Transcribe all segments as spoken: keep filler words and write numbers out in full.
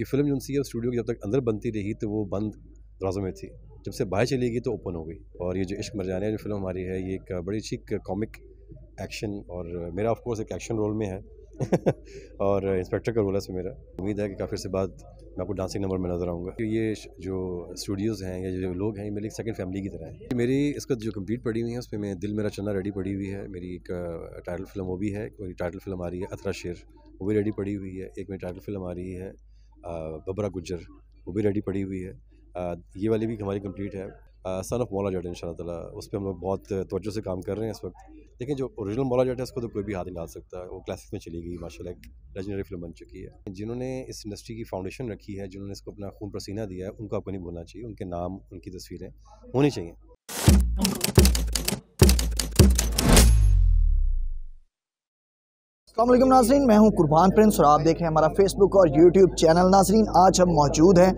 ये फिल्म जो सी है स्टूडियो की जब तक अंदर बनती रही तो वो बंद दराजों में थी, जब से बाहर चली गई तो ओपन हो गई। और ये जो इश्क मरजाने जो फिल्म हमारी है ये एक बड़ी अच्छी कॉमिक एक्शन और मेरा ऑफकोर्स एक एक्शन रोल में है और इंस्पेक्टर का रोल है इसमें मेरा। उम्मीद है कि काफ़ी से बाद मैं आपको डांसिंग नंबर में नजर आऊँगा। ये जो स्टूडियोज़ हैं या जो लोग हैं ये मेरी एक सेकेंड फैमिली की तरह है। मेरी इसका जो कंप्लीट पड़ी हुई है उसमें मैं दिल मेरा चन्ना रेडी पड़ी हुई है, मेरी एक टाइटल फिल्म वो भी है, मेरी टाइटल फिल्म आ रही है अतरा शेर वो भी रेडी पड़ी हुई है, एक मेरी टाइटल फिल्म आ रही है बबरा गुज्जर वो भी रेडी पड़ी हुई है, ये वाली भी हमारी कंप्लीट है। सन ऑफ मौला जट इंशाअल्लाह ताला उस पर हम लोग बहुत तवज्जो से काम कर रहे हैं इस वक्त, लेकिन जो ओरिजिनल मौला जट है उसको तो कोई भी हाथ नहीं डाल सकता, वो क्लासिक में चली गई माशाल्लाह, एक लेजेंडरी फिल्म बन चुकी है। जिन्होंने इस इंडस्ट्री की फाउंडेशन रखी है, जिन्होंने इसको अपना खून पसीना दिया है, उनको आपको नहीं भूलना चाहिए, उनके नाम उनकी तस्वीरें होनी चाहिए। अस्सलामुअलैकुम नाज़रीन, मैं हूं कुर्बान प्रिंस और आप देख रहे हैं हमारा फेसबुक और यूट्यूब चैनल। नाज़रीन आज हम मौजूद हैं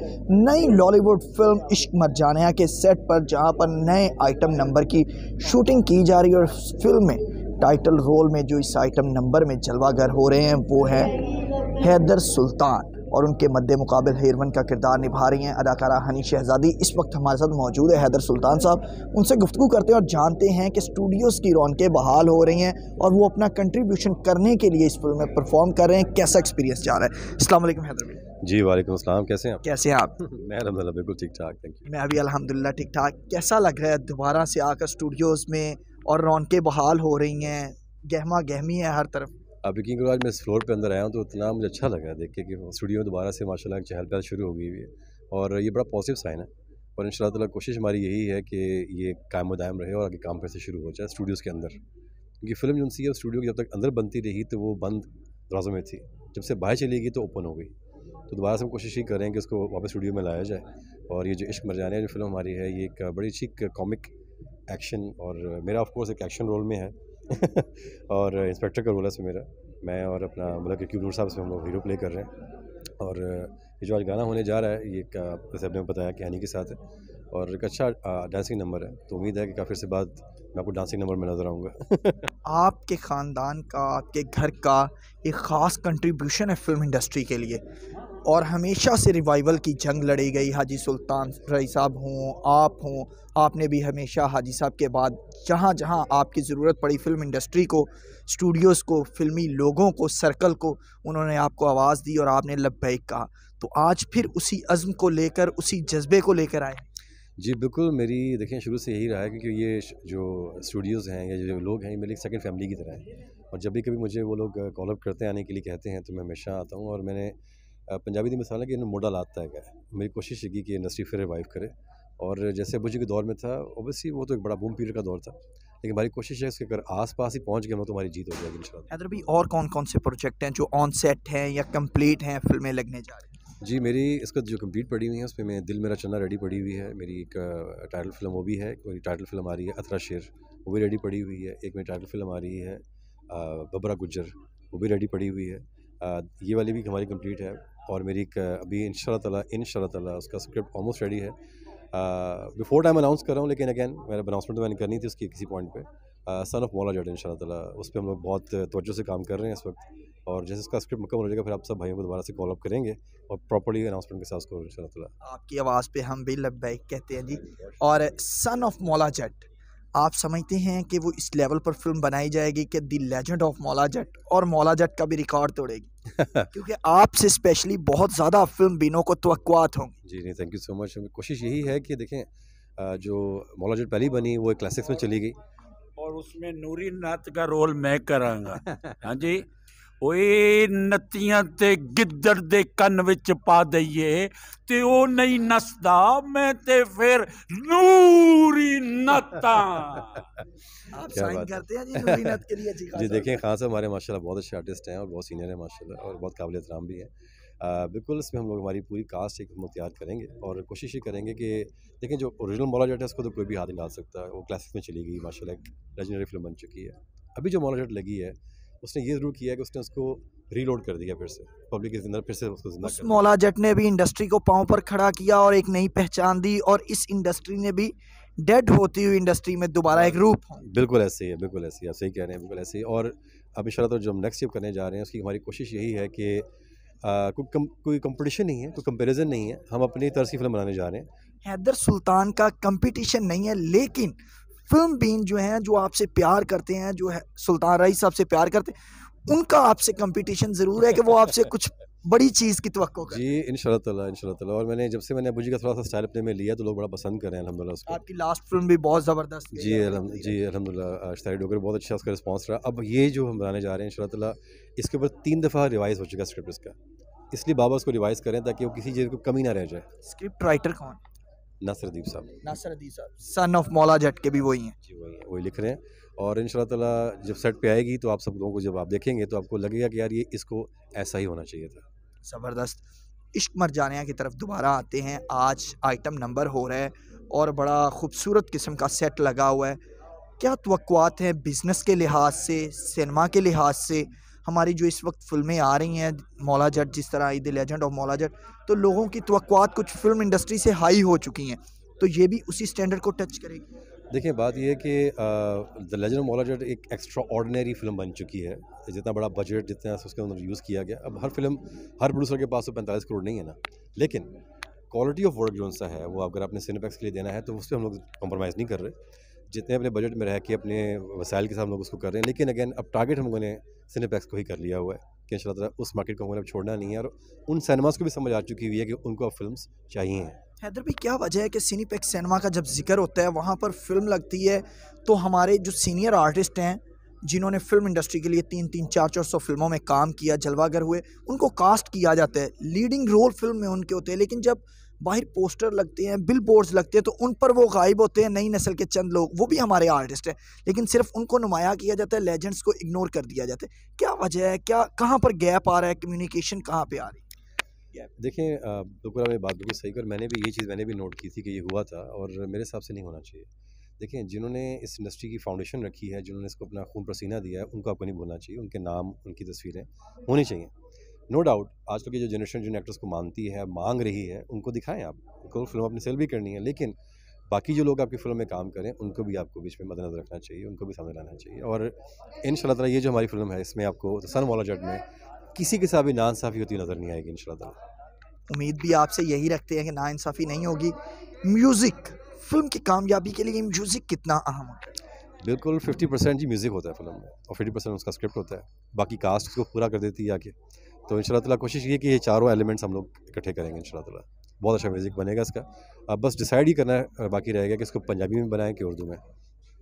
नई लॉलीवुड फिल्म इश्क मरजाने के सेट पर, जहां पर नए आइटम नंबर की शूटिंग की जा रही है और फिल्म में टाइटल रोल में जो इस आइटम नंबर में जलवागर हो रहे हैं वो है हैदर सुल्तान और उनके मद्दे मुकाबिल हेरवन का किरदार निभा रही हैं अदाकारा हनी शहज़ादी। इस वक्त हमारे साथ मौजूद है हैदर सुल्तान साहब, उनसे गुफ्तगू करते हैं और जानते हैं कि स्टूडियोज़ की रौनकें बहाल हो रही हैं और वो अपना कंट्रीब्यूशन करने के लिए इस फिल्म में परफॉर्म कर रहे हैं, कैसा एक्सपीरियंस जा रहा है। अस्सलाम वालेकुम हैदर भाई। जी वालेकुम अस्सलाम, कैसे हैं आप? कैसे हैं आप? मैं अल्हम्दुलिल्लाह बिल्कुल ठीक ठाक, थैंक यू। मैं भी अल्हम्दुलिल्लाह ठीक ठाक। कैसा लग रहा है दोबारा से आकर स्टूडियोज़ में और रौनकें बहाल हो रही हैं, गहमा गहमी है हर तरफ? अब यकीन करो आज मैं इस फ्लोर पे अंदर आया हूँ तो उतना मुझे अच्छा लगा देख के कि स्टूडियो में दोबारा से माशाल्लाह चहल पहल शुरू हो गई हुई है और ये बड़ा पॉजिटिव साइन है। और इंशाल्लाह ताला कोशिश हमारी यही है कि ये कायम दायम रहे और आगे काम फिर से शुरू हो जाए स्टूडियोज़ के अंदर, क्योंकि फिल्म जो सी है स्टूडियो की जब तक अंदर बनती रही तो वो बंद दराजों में थी, जब से बाहर चली गई तो ओपन हो गई। तो दोबारा से हम कोशिश ही करें कि उसको वापस स्टूडियो में लाया जाए। और ये जो इश्क मरजाने जो फिल्म हमारी है ये एक बड़ी अच्छी कॉमिक एक्शन और मेरा ऑफकोर्स एक एक्शन रोल में है और इंस्पेक्टर का रोल है इसमें मेरा, मैं और अपना मतलब क्यू नूर साहब से हम लोग हीरो प्ले कर रहे हैं। और ये जो आज गाना होने जा रहा है ये जैसे आपने बताया कि हनी के साथ है और एक अच्छा डांसिंग नंबर है, तो उम्मीद है कि काफ़ी से बाद मैं आपको डांसिंग नंबर में नजर आऊँगा। आपके ख़ानदान का, आपके घर का एक ख़ास कंट्रीब्यूशन है फिल्म इंडस्ट्री के लिए और हमेशा से रिवाइवल की जंग लड़ी गई, हाजी सुल्तान रही साहब हों, आप हों, आपने भी हमेशा हाजी साहब के बाद जहाँ जहाँ आपकी ज़रूरत पड़ी फिल्म इंडस्ट्री को, स्टूडियोज़ को, फिल्मी लोगों को, सर्कल को, उन्होंने आपको आवाज़ दी और आपने लब्बैक कहा। तो आज फिर उसी अज़्म को लेकर, उसी जज्बे को लेकर आए। जी बिल्कुल, मेरी देखें शुरू से यही रहा है क्योंकि ये जो स्टूडियोज़ हैं या जो लोग हैं ये मेरी सेकंड फैमिली की तरह है और जब भी कभी मुझे वो लोग कॉल अप करते आने के लिए कहते हैं तो मैं हमेशा आता हूँ। और मैंने पंजाबी दी मिसाल है कि इन्हें मोड़ा लात तय गया, मेरी कोशिश है कि इंडस्ट्री फिर रिवाइव करे। और जैसे बुझे के दौर में था ओबियसली वो तो एक बड़ा बूम पीरियड का दौर था, लेकिन हमारी कोशिश है इसके अगर आस पास ही पहुँच गए हम तो हमारी जीत हो जाएगी इंशाल्लाह। अदर भी और कौन कौन से प्रोजेक्ट हैं जो ऑन सेट हैं या कम्प्लीट हैं, फिल्में लगने जा रही हैं? जी मेरी इसका जो कंप्लीट पड़ी हुई है उसमें मैं दिल मेरा चन्ना रेडी पड़ी हुई है, मेरी एक टाइटल फिल्म वो भी है, मेरी टाइटल फिल्म आ रही है अतरा शेर वो भी रेडी पड़ी हुई है, एक मेरी टाइटल फिल्म आ रही है बबरा गुज्जर वो भी रेडी पड़ी हुई है, ये वाली भी हमारी कंप्लीट है। और मेरी एक अभी इंशाल्लाह ताला इंशाल्लाह ताला उसका स्क्रिप्ट ऑलमोस्ट रेडी है, बिफोर टाइम अनाउंस कर रहा हूँ लेकिन अगैन मेरा अनाउंसमेंट मैंने करनी थी उसकी किसी पॉइंट पे। सन ऑफ मौला जट इंशाल्लाह ताला उस पर हम लोग बहुत तवज्जो से काम कर रहे हैं इस वक्त और जैसे इसका स्क्रिप्ट मुकम्मल हो जाएगा फिर आप सब भाइयों को दोबारा से कॉल अप करेंगे और प्रॉपर्ली अनाउंसमेंट के साथ उसको इंशाल्लाह ताला। आपकी आवाज़ पे हम भी लब्बैक कहते हैं जी। और सन ऑफ मौला जट, आप समझते हैं कि वो इस लेवल पर फिल्म बनाई जाएगी कि the legend of Maula Jatt और मौला जट का भी रिकॉर्ड तोड़ेगी क्योंकि आपसे स्पेशली बहुत ज़्यादा फिल्म बीनों को तवक्कुआत होंगी। जी नहीं, थैंक यू सो मच। कोशिश यही है कि देखें जो मौला जट पहली बनी वो एक क्लासिक्स में चली गई और उसमें नूरी नाथ का रोल मैं करांगा। हाँ जी, ओए नत्तियां ते गिद्दड़ दे कन्न विच पा दईए ते ओ नहीं नसदा, मैं ते फिर नूरी नत्ता। आप साइन करते हैं जी नूरी नत के लिए? जी जी देखें खान साहब हमारे माशाल्लाह बहुत अच्छे आर्टिस्ट हैं और बहुत सीनियर हैं माशाल्लाह और बहुत काबिल एहतराम भी हैं। बिल्कुल इसमें हम लोग हमारी पूरी कास्ट एक हम तैयार करेंगे और कोशिश ही करेंगे कि लेकिन जो ओरिजिनल मौला जट है उसको तो कोई भी हाथ नहीं डाल सकता, वो क्लासिक में चली गई माशाल्लाह, एक लेजेंडरी फिल्म बन चुकी है। अभी जो मौला जट लगी है उसने ये ज़रूर किया कि उसने उसको रीलोड कर दिया फिर से पब्लिक के अंदर, फिर से उसको जिंदा कर। मौला जट ने भी इंडस्ट्री को पाँव पर खड़ा किया और एक नई पहचान दी और इस इंडस्ट्री ने भी डेड होती हुई इंडस्ट्री में दोबारा एक रूप। बिल्कुल ऐसे ही है, बिल्कुल ऐसे ही, आप सही कह रहे हैं, बिल्कुल ऐसे ही। और अब इंशाल्लाह जो हम नेक्स्ट स्टेप करने जा रहे हैं उसकी हमारी कोशिश यही है कि कोई कम, कोई कंपटीशन नहीं है, कोई कंपैरिजन नहीं है, हम अपनी तरह की फिल्म बनाने जा रहे हैं। हैदर सुल्तान का कंपटीशन नहीं है, लेकिन फिल्म बीन जो हैं, जो आपसे प्यार करते हैं, जो है, सुल्तान राही साहब से प्यार करते हैं, उनका आपसे कंपटीशन ज़रूर है कि वो आपसे कुछ बड़ी चीज़ की तवक्को करें। जी इंशाल्लाह इंशाल्लाह। और मैंने जब से मैंने अबू जी का थोड़ा सा स्टाइल अपने में लिया तो लोग बड़ा पसंद कर रहे हैं अल्हम्दुलिल्लाह उसको। आपकी लास्ट फिल्म भी बहुत ज़बरदस्त जी जी अल्हम्दुलिल्लाह शायद होकर बहुत अच्छा उसका रिस्पांस रहा। अब ये जो हम बनाने जा रहे हैं इंशाल्लाह इसके ऊपर तीन दफ़ा रिवाइज़ हो चुका स्क्रिप्ट इसका, इसलिए बाबा उसको रिवाइज़ करें ताकि वो किसी चीज़ को कमी ना रह जाए। स्क्रिप्ट राइटर कौन? नासिर अदीब साहब। नासिर अदीब साहब सन ऑफ मौला जट के भी वही हैं जी, वही हैं, वही लिख रहे हैं। और इंशाल्लाह जब सेट पे आएगी तो आप सब लोगों को जब आप देखेंगे तो आपको लगेगा कि यार ये इसको ऐसा ही होना चाहिए था। ज़बरदस्त। इश्क मरजानिया की तरफ दोबारा आते हैं। आज आइटम नंबर हो रहा है और बड़ा खूबसूरत किस्म का सेट लगा हुआ है। क्या तवक्कुआत हैं बिज़नेस के लिहाज से, सिनेमा के लिहाज से? हमारी जो इस वक्त फिल्में आ रही हैं मौला जट, जिस तरह I the legend of Maula Jatt, तो लोगों की तवक्कुआत कुछ फिल्म इंडस्ट्री से हाई हो चुकी हैं, तो ये भी उसी स्टैंडर्ड को टच करेगी। देखिए बात यह है कि the legend of Maula Jatt एक एक्स्ट्रा ऑर्डिनरी फिल्म बन चुकी है। जितना बड़ा बजट जितना उसके अंदर यूज़ किया गया, अब हर फिल्म हर प्रोड्यूसर के पास तो पैंतालीस करोड़ नहीं है ना, लेकिन क्वालिटी ऑफ वर्क जो सा है वो अगर आपने सिनेपैक्स के लिए देना है तो उस पर हम लोग कॉम्प्रोमाइज़ नहीं कर रहे, जितने अपने बजट में रह के अपने वसाइल के साथ हम लोग उसको कर रहे हैं। लेकिन अगेन अब टारगेट हम लोगों ने सिनेपैक्स को ही कर लिया हुआ है कि इंशाल्लाह उस मार्केट को हम लोगों ने छोड़ना नहीं है, और उन सिनेमास को भी समझ आ चुकी हुई है कि उनको अब फिल्म्स चाहिए। हैदर भी क्या वजह है कि सिनेपैक्स सिनेमा का जब जिक्र होता है वहाँ पर फिल्म लगती है तो हमारे जो सीनियर आर्टिस्ट हैं जिन्होंने फिल्म इंडस्ट्री के लिए तीन तीन चार चार सौ फिल्मों में काम किया, जलवागर हुए, उनको कास्ट किया जाता है, लीडिंग रोल फिल्म में उनके होते हैं, लेकिन जब बाहर पोस्टर लगते हैं, बिल बोर्ड्स लगते हैं, तो उन पर वो गायब होते हैं। नई नस्ल के चंद लोग, वो भी हमारे आर्टिस्ट हैं, लेकिन सिर्फ उनको नुमाया किया जाता है, लेजेंड्स को इग्नोर कर दिया जाता है। क्या वजह है, क्या कहाँ पर गैप आ रहा है, कम्युनिकेशन कहाँ पे आ रही है? देखें दोपहर में बात बिल्कुल सही कर, मैंने भी ये चीज़ मैंने भी नोट की थी कि ये हुआ था और मेरे हिसाब से नहीं होना चाहिए। देखें जिन्होंने इस इंडस्ट्री की फाउंडेशन रखी है, जिन्होंने इसको अपना खून पसीना दिया है, उनको आपको नहीं भूलना चाहिए, उनके नाम उनकी तस्वीरें होनी चाहिए। नो डाउट आजकल की जो जनरेशन जिन एक्टर्स को मानती है, मांग रही है, उनको दिखाएं आप, उनको फिल्म अपनी सेल भी करनी है, लेकिन बाकी जो लोग आपकी फिल्म में काम करें उनको भी आपको बीच में मद्देनजर रखना चाहिए, उनको भी सामने लाना चाहिए। और इंशाल्लाह ताला ये जो हमारी फिल्म है इसमें आपको सन मौला जट में किसी के साथ भी नाइंसाफ़ी होती नज़र नहीं आएगी इंशाल्लाह ताला। उम्मीद भी आपसे यही रखते हैं कि नाइंसाफ़ी नहीं होगी। म्यूज़िक फिल्म की कामयाबी के लिए म्यूज़िक कितना अहम होता है? बिल्कुल फिफ्टी परसेंट जी म्यूज़िक होता है फिल्म में और फिफ्टी परसेंट उसका स्क्रिप्ट होता है, बाकी कास्ट उसको पूरा कर देती है आके। तो इंशाल्लाह ताला कोशिश की कि ये चारों एलिमेंट्स हम लोग इकट्ठे करेंगे इंशाल्लाह ताला, बहुत अच्छा म्यूज़िक बनेगा इसका। अब बस डिसाइड ही करना है, बाकी रहेगा कि इसको पंजाबी में बनाएं कि उर्दू में,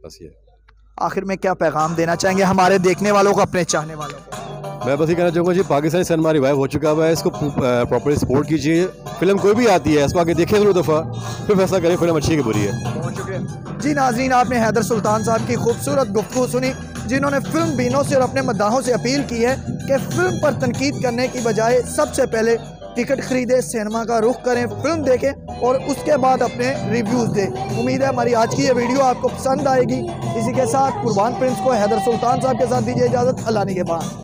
बस ये। आखिर में क्या पैगाम देना चाहेंगे हमारे देखने वालों को, अपने चाहने वालों को? मैं बस ये कहना चाहूँगा जी पाकिस्तानी सिनेमा रिवाइव हो चुका हुआ है, इसको प्रॉपरली सपोर्ट कीजिए। फिल्म कोई भी आती है इसको आगे देखें दो दफ़ा, फिर फैसला करें फिल्म अच्छी कि बुरी है। बहुत शुक्रिया जी। नाजरीन आपने हैदर सुल्तान साहब की खूबसूरत गुफ्तगू सुनी, जिन्होंने फिल्म बीनों से और अपने मद्दाहों से अपील की है कि फिल्म पर तनकीद करने की बजाय सबसे पहले टिकट खरीदें, सिनेमा का रुख करें, फिल्म देखें और उसके बाद अपने रिव्यूज़ दें। उम्मीद है हमारी आज की ये वीडियो आपको पसंद आएगी। इसी के साथ कुर्बान प्रिंस को हैदर सुल्तान साहब के साथ दीजिए इजाज़त। अल्लाह ने के बाद।